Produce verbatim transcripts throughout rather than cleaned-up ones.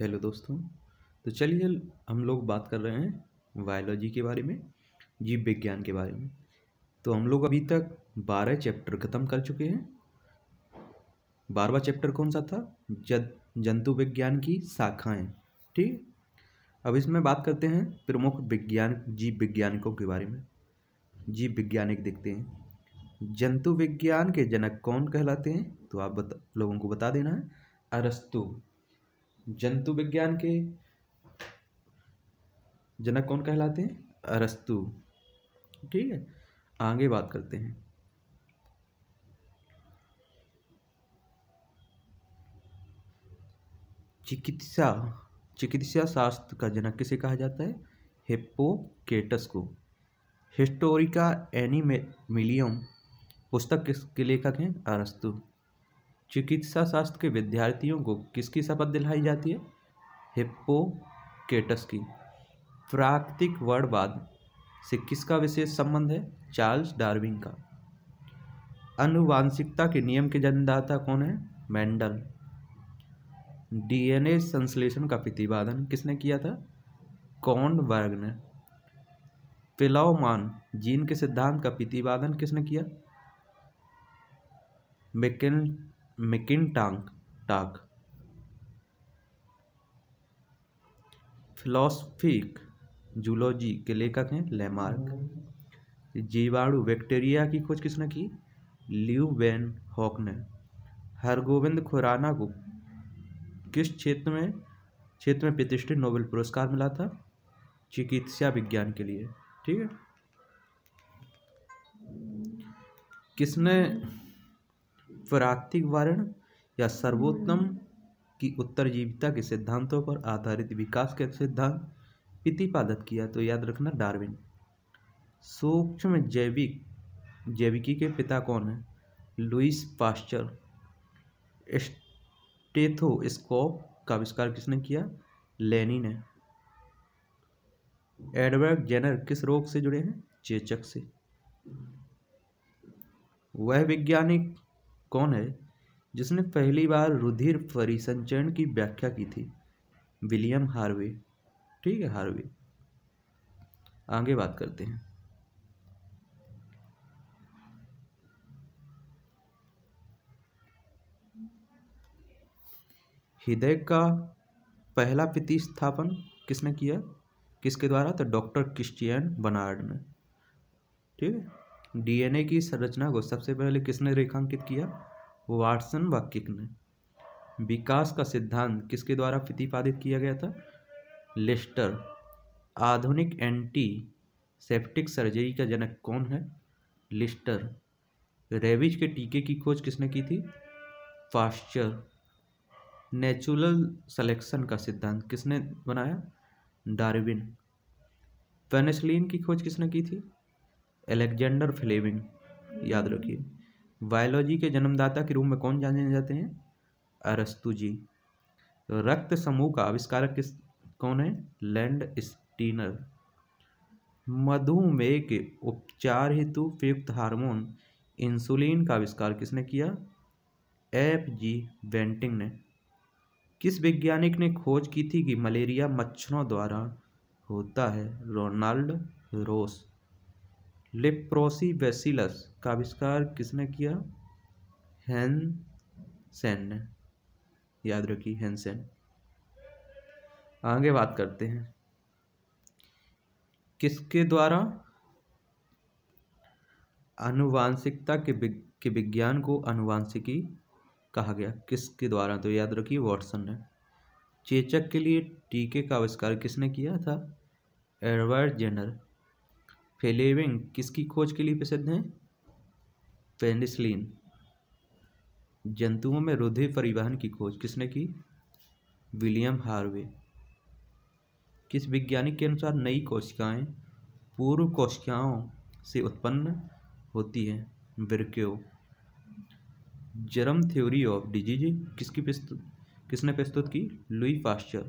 Hello दोस्तों, तो चलिए हम लोग बात कर रहे हैं बायोलॉजी के बारे में, जीव विज्ञान के बारे में। तो हम लोग अभी तक बारह चैप्टर ख़त्म कर चुके हैं। बारहवां चैप्टर कौन सा था? जद जंतु विज्ञान की शाखाएं। ठीक, अब इसमें बात करते हैं प्रमुख विज्ञान जीव वैज्ञानिकों के बारे में। जीव वैज्ञानिक देखते हैं जंतु विज्ञान के जनक कौन कहलाते हैं, तो आप बता, लोगों को बता देना है। अरस्तु। जंतु विज्ञान के जनक कौन कहलाते हैं? अरस्तु। ठीक है, आगे बात करते हैं। चिकित्सा चिकित्सा शास्त्र का जनक किसे कहा जाता है? हिप्पोक्रेटस को। हिस्टोरिका एनिमलियम पुस्तक किसके लेखक हैं? अरस्तु। चिकित्सा शास्त्र के विद्यार्थियों को किसकी शपथ दिलाई जाती है? हिप्पोक्रेटस की। प्राकृतिक वर्णवाद से किसका विशेष संबंध है? चार्ल्स डार्विन का। अनुवांशिकता के नियम के जन्मदाता कौन है? मैंडल। डीएनए संश्लेषण का प्रतिपादन किसने किया था? कॉर्नबर्ग ने। प्लावमान जीन के सिद्धांत का प्रतिपादन किसने किया? मैकिन मैकिनटांग टाक। फिलोसफिक जूलॉजी के लेखक हैं लेमार्क। जीवाणु बैक्टीरिया की खोज किसने की? ल्यू वेन हॉक ने। हरगोविंद खुराना को किस क्षेत्र में क्षेत्र में प्रतिष्ठित नोबेल पुरस्कार मिला था? चिकित्सा विज्ञान के लिए। ठीक है, किसने प्राकृतिक वारण या सर्वोत्तम की उत्तरजीविता के सिद्धांतों पर आधारित विकास के सिद्धांत प्रतिपादित किया? तो याद रखना डार्विन। सूक्ष्म जैविक जैविकी के पिता कौन है? Louis Pasteur. स्टेथोस्कोप का आविष्कार किसने किया? लेनी ने। एडवर्ड जेनर किस रोग से जुड़े हैं? चेचक से। वह वैज्ञानिक कौन है जिसने पहली बार रुधिर परिसंचरण की व्याख्या की थी? William Harvey. ठीक है, हार्वे। आगे बात करते हैं हृदय का पहला प्रतिस्थापन किसने किया? किसके द्वारा? तो डॉक्टर क्रिस्टियन बर्नार्ड ने। ठीक है, डीएनए की संरचना को सबसे पहले किसने रेखांकित किया? वाटसन व क्रिक ने। विकास का सिद्धांत किसके द्वारा प्रतिपादित किया गया था? लिस्टर। आधुनिक एंटी सेप्टिक सर्जरी का जनक कौन है? लिस्टर। रेबीज के टीके की खोज किसने की थी? पास्चर। नेचुरल सिलेक्शन का सिद्धांत किसने बनाया? डार्विन। पेनिसिलिन की खोज किसने की थी? Alexander Fleming. याद रखिए, बायोलॉजी के जन्मदाता के रूप में कौन जाने जाते हैं? अरस्तु जी। रक्त समूह का आविष्कारक किस कौन है? लैंडस्टीनर। मधुमेह के उपचार हेतु उपयुक्त हार्मोन इंसुलिन का आविष्कार किसने किया? एप जी बेंटिंग ने। किस वैज्ञानिक ने खोज की थी कि मलेरिया मच्छरों द्वारा होता है? रोनाल्ड रोस। लेप्रोसी बैसिलस का आविष्कार किसने किया? हैनसेन ने। याद रखिए, हैनसेन। आगे बात करते हैं किसके द्वारा अनुवांशिकता के के विज्ञान को अनुवांशिकी कहा गया? किसके द्वारा? तो याद रखिए, वाटसन ने। चेचक के लिए टीके का आविष्कार किसने किया था? Edward Jenner. फ्लेमिंग किसकी खोज के लिए प्रसिद्ध हैं? पेनिसिलिन। जंतुओं में रुधिर परिवहन की खोज किसने की? William Harvey. किस वैज्ञानिक के अनुसार नई कोशिकाएं पूर्व कोशिकाओं से उत्पन्न होती हैं? Virchow. Germ theory of disease किसकी प्रस्तुत किसने प्रस्तुत की? Louis Pasteur.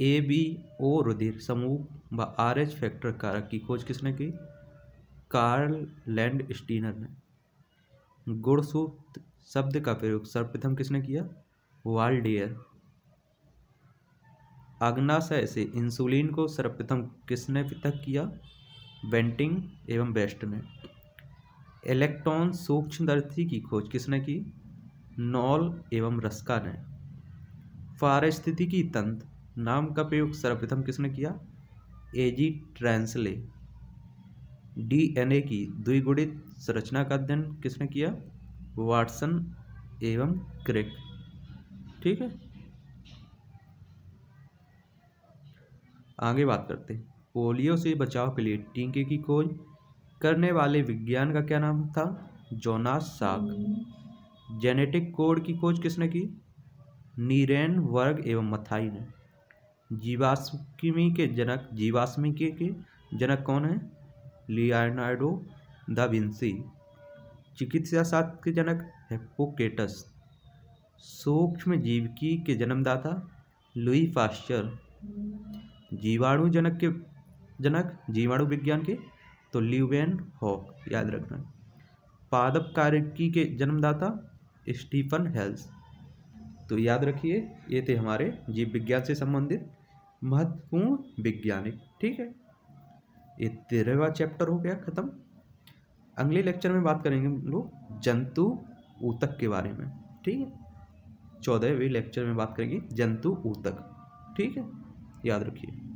A B O रुधिर समूह व आर एच फैक्टर कारक की खोज किसने की? कार्ल लैंडस्टीनर ने। गुणसूत्र शब्द का प्रयोग सर्वप्रथम किसने किया? वाल्डियर। अग्नाशय से इंसुलिन को सर्वप्रथम किसने पृथक किया? बेंटिंग एवं बेस्ट ने। इलेक्ट्रॉन सूक्ष्मदर्शी की खोज किसने की? नॉल एवं रस्का ने। पारिस्थितिकी तंत्र नाम का प्रयोग सर्वप्रथम किसने किया? एजी ट्रांसले। डीएनए की द्विगुणित संरचना का अध्ययन किसने किया? वाटसन एवं क्रिक। ठीक है, आगे बात करते हैं। पोलियो से बचाव के लिए टीके की खोज करने वाले विज्ञान का क्या नाम था? Jonas Salk. जेनेटिक कोड की खोज किसने की? नीरेन वर्ग एवं मथाई ने। जीवाश्मी के जनक जीवाश्मी के, के जनक कौन है? Leonardo da Vinci. चिकित्सा शास्त्र के जनक हिप्पोक्रेटस। सूक्ष्म जीवकी के जन्मदाता लुइस पास्चर। जीवाणु जनक के जनक जीवाणु विज्ञान के तो ल्यू वेन हॉक, याद रखना। पादप कार्यकी के जन्मदाता स्टीफन हेल्स। तो याद रखिए, ये थे हमारे जीव विज्ञान से संबंधित महत्वपूर्ण वैज्ञानिक। ठीक है, ये तेरहवा चैप्टर हो गया खत्म। अगले लेक्चर में बात करेंगे हम लोग जंतु ऊतक के बारे में। ठीक है, चौदहवें लेक्चर में बात करेंगे जंतु ऊतक। ठीक है, याद रखिए।